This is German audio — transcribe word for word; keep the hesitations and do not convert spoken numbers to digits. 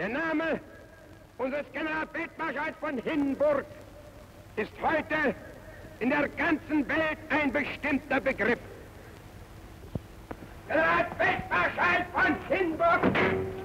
Der Name unseres Generalfeldmarschalls von Hindenburg ist heute in der ganzen Welt ein bestimmter Begriff. Generalfeldmarschall von Hindenburg!